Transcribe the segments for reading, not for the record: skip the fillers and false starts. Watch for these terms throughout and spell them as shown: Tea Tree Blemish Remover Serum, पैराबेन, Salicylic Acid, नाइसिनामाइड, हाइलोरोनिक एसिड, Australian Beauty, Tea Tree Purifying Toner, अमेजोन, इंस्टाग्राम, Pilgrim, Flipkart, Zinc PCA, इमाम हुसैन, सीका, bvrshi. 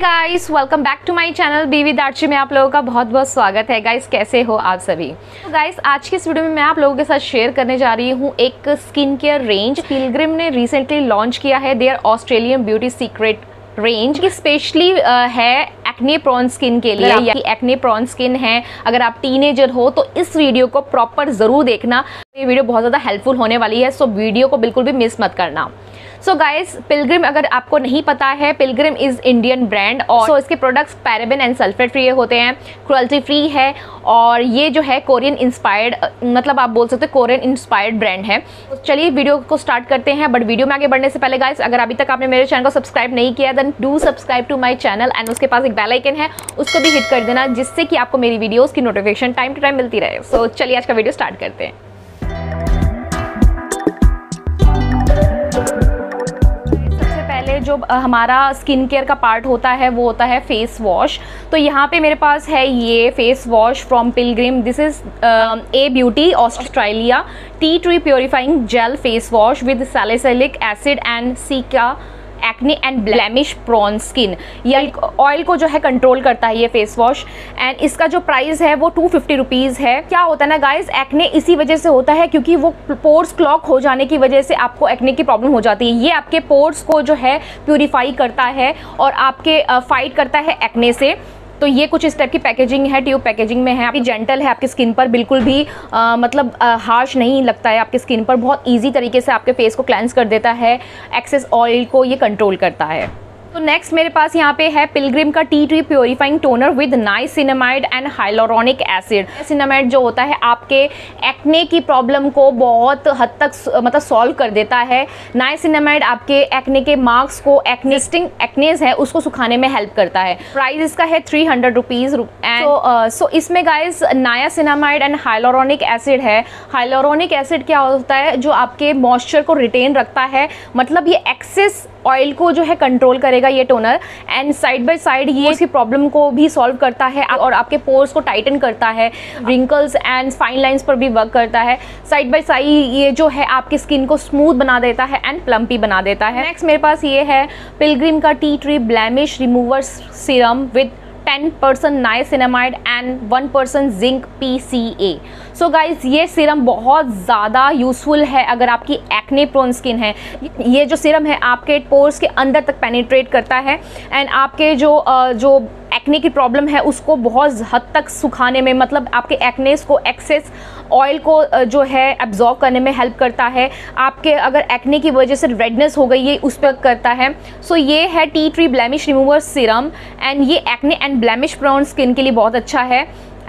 Guys welcome back to my channel bvrshi में आप लोगों का बहुत बहुत स्वागत है। गाइस कैसे हो आप सभी? गाइस आज की इस वीडियो में मैं आप लोगों के साथ शेयर करने जा रही हूँ एक स्किन केयर रेंज पिलग्रिम ने रिसेंटली लॉन्च किया है, their Australian beauty secret range की स्पेशली है एक्ने प्रॉन स्किन के लिए। या एक्ने प्रॉन स्किन है, अगर आप टीनेजर हो तो इस वीडियो को प्रॉपर ज़रूर देखना, ये वीडियो बहुत ज़्यादा हेल्पफुल होने वाली है। सो वीडियो को बिल्कुल भी मिस मत करना। सो गाइज पिलग्रिम, अगर आपको नहीं पता है, पिलग्रिम इज़ इंडियन ब्रांड और इसके products पैराबेन and sulphate free होते हैं, क्रुएल्टी फ्री है और ये जो है कोरियन इंस्पायर्ड, मतलब आप बोल सकते हो कोरियन इंस्पायर्ड ब्रांड है। तो चलिए वीडियो को स्टार्ट करते हैं। बट वीडियो में आगे बढ़ने से पहले गाइज, अगर अभी तक आपने मेरे चैनल को सब्सक्राइब नहीं किया then do subscribe to my channel and उसके पास एक बेल आइकन है, उसको भी हिट कर देना जिससे कि आपको मेरी वीडियोज़ की नोटिफिकेशन टाइम टू टाइम मिलती रहे। सो चलिए आज का वीडियो स्टार्ट करते हैं। जो हमारा स्किन केयर का पार्ट होता है वो होता है फेस वॉश। तो यहाँ पे मेरे पास है ये face wash from Pilgrim, this is a beauty Australia tea tree purifying gel face wash with salicylic acid and सीका acne and blemish prone skin. ये ऑयल को जो है कंट्रोल करता है ये फेस वॉश एंड इसका जो प्राइस है वो 250 रुपीज़ है। क्या होता है ना गाइज, एक्ने इसी वजह से होता है क्योंकि वो पोर्स क्लॉक हो जाने की वजह से आपको एक्ने की प्रॉब्लम हो जाती है। ये आपके पोर्स को जो है प्यूरीफाई करता है और आपके फाइट करता है एक्ने से। तो ये कुछ इस टाइप की पैकेजिंग है, ट्यूब पैकेजिंग में है, आपकी जेंटल है आपकी स्किन पर, बिल्कुल भी मतलब हार्श नहीं लगता है आपकी स्किन पर, बहुत इजी तरीके से आपके फेस को क्लेंस कर देता है, एक्सेस ऑयल को ये कंट्रोल करता है। तो नेक्स्ट मेरे पास यहाँ पे है पिलग्रिम का tea tree purifying toner with नाइसिनामाइड and हाइलोरोनिक एसिड। नाइसिनामाइड जो होता है आपके एक्ने की प्रॉब्लम को बहुत हद तक मतलब सॉल्व कर देता है। नाइसिनामाइड आपके एक्ने के मार्क्स को, एक्नेस्टिंग एक्नेस है उसको सुखाने में हेल्प करता है। प्राइस इसका है 300 रुपीज़। सो इसमें guys नाइसिनामाइड and हाइलोरोनिक एसिड है। हाइलोरोनिक एसिड क्या होता है, जो आपके मॉइस्चर को रिटेन रखता है, मतलब ये एक्सेस ऑयल को जो है कंट्रोल करेगा ये toner and side by side ये इसकी प्रॉब्लम को भी सॉल्व करता है और आपके पोर्स को टाइटन करता है, रिंकल्स एंड फाइन लाइंस पर भी वर्क करता है। साइड बाय साइड ये जो है आपकी स्किन को स्मूथ बना देता है एंड प्लम्पी बना देता है। नेक्स्ट मेरे पास ये है पिलग्रिम का tea tree blemish remover serum with 10% नाइसिनामाइड and 1% zinc PCA। So guys ये सीरम बहुत ज़्यादा यूज़फुल है अगर आपकी एक्ने प्रोन स्किन है। ये जो सीरम है आपके पोर्स के अंदर तक पेनिट्रेट करता है एंड आपके जो एक्ने की प्रॉब्लम है उसको बहुत हद तक सुखाने में, मतलब आपके एक्नेस को, एक्सेस ऑयल को जो है एब्जॉर्ब करने में हेल्प करता है। आपके अगर एक्ने की वजह से रेडनेस हो गई है उस पर करता है। सो ये है tea tree blemish remover serum and ये acne and blemish prone skin के लिए बहुत अच्छा है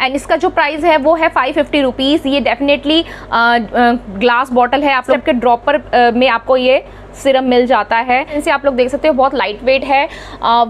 एंड इसका जो प्राइस है वो है 550 रुपीज़। ये डेफिनेटली ग्लास बॉटल है, आप लोग के ड्रॉपर में आपको ये सीरम मिल जाता है। इनसे आप लोग देख सकते हो बहुत लाइट वेट है,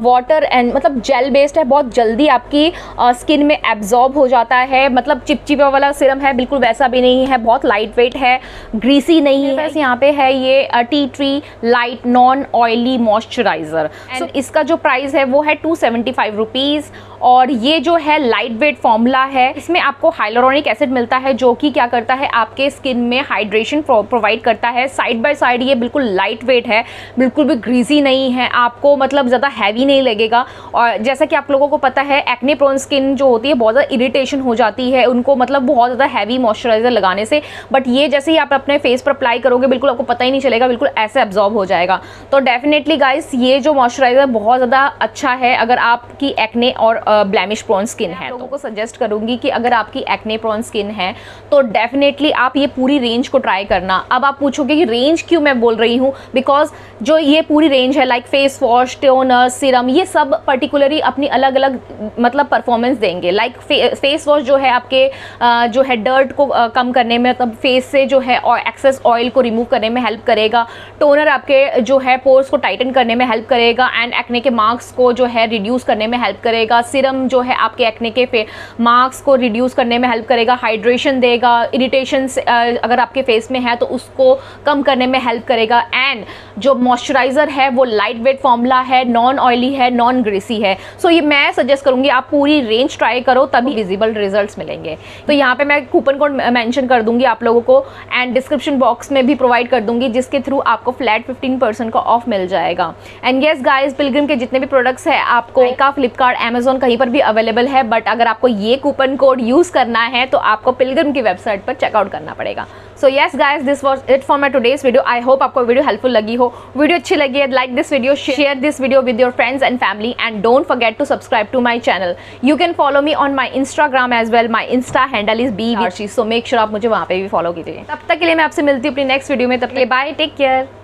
वाटर एंड मतलब जेल बेस्ड है, बहुत जल्दी आपकी स्किन में एब्जॉर्ब हो जाता है। मतलब चिपचिपा वाला सीरम है बिल्कुल वैसा भी नहीं है, बहुत लाइट वेट है, ग्रीसी नहीं है। बस यहाँ पे है ये tea tree light non oily moisturiser. So इसका जो प्राइस है वो है 275 रुपीज़ और ये जो है लाइट वेट फॉर्मूला है। इसमें आपको हाइलोरोनिक एसिड मिलता है जो कि क्या करता है आपके स्किन में हाइड्रेशन प्रोवाइड करता है। साइड बाय साइड ये बिल्कुल लाइट वेट है, बिल्कुल भी ग्रीसी नहीं है, आपको मतलब ज़्यादा हैवी नहीं लगेगा। और जैसा कि आप लोगों को पता है एक्ने प्रोन स्किन जो होती है बहुत ज़्यादा इरिटेशन हो जाती है उनको, मतलब बहुत ज़्यादा हैवी मॉइस्चराइज़र लगाने से। बट ये जैसे ही आप अपने फेस पर अप्लाई करोगे बिल्कुल आपको पता ही नहीं चलेगा, बिल्कुल ऐसे एब्जॉर्ब हो जाएगा। तो डेफिनेटली गाइस ये जो मॉइस्चराइज़र बहुत ज़्यादा अच्छा है अगर आपकी एक्ने और ब्लेमिश प्रॉन स्किन है। लोगों को सजेस्ट करूँगी कि अगर आपकी एक्ने प्रॉन स्किन है तो डेफिनेटली आप ये पूरी रेंज को ट्राई करना। अब आप पूछोगे कि रेंज क्यों मैं बोल रही हूँ, बिकॉज जो ये पूरी रेंज है like face wash, toner, serum, ये सब पर्टिकुलरली अपनी अलग अलग मतलब परफॉर्मेंस देंगे। लाइक फेस वॉश जो है आपके जो है डर्ट को कम करने में, मतलब फेस से जो है और एक्सेस ऑयल को रिमूव करने में हेल्प करेगा। टोनर आपके जो है पोर्स को टाइटन करने में हेल्प करेगा एंड एक्ने के मार्क्स को जो है रिड्यूस करने में हेल्प करेगा। सीरम जो है आपके एक्ने के मार्क्स को रिड्यूस करने में हेल्प करेगा, हाइड्रेशन देगा, इरिटेशन अगर आपके फेस में है तो उसको कम करने में हेल्प करेगा एंड एंड जो मॉइस्चराइज़र है वो लाइट वेट फॉर्मूला है, नॉन ऑयली है, नॉन ग्रेसी है। सो ये मैं सजेस्ट करूँगी आप पूरी रेंज ट्राई करो तभी विजिबल रिजल्ट्स मिलेंगे। तो यहाँ पे मैं कूपन कोड मेंशन कर दूँगी आप लोगों को एंड डिस्क्रिप्शन बॉक्स में भी प्रोवाइड कर दूँगी, जिसके थ्रू आपको फ्लैट 15% का ऑफ मिल जाएगा। एंड येस गाइज, पिलग्रिम के जितने भी प्रोडक्ट्स हैं आपको का फ्लिपकार्ट, अमेजोन कहीं पर भी अवेलेबल है, बट अगर आपको ये कूपन कोड यूज़ करना है तो आपको पिलग्रिम की वेबसाइट पर चेकआउट करना पड़ेगा। So yes guys, this was it for my today's video. I hope आपको वीडियो हेल्पफुल लगी हो। वीडियो अच्छी लगी है like this video, share this video with your friends and family and don't forget to subscribe to my channel. You can follow me on my इंस्टाग्राम as well, my insta handle is bvrshi, so make sure आप मुझे वहाँ पे भी follow कीजिए। तब तक के लिए मैं आपसे मिलती हूँ अपनी नेक्स्ट वीडियो में। तब के लिए बाय, टेक केयर।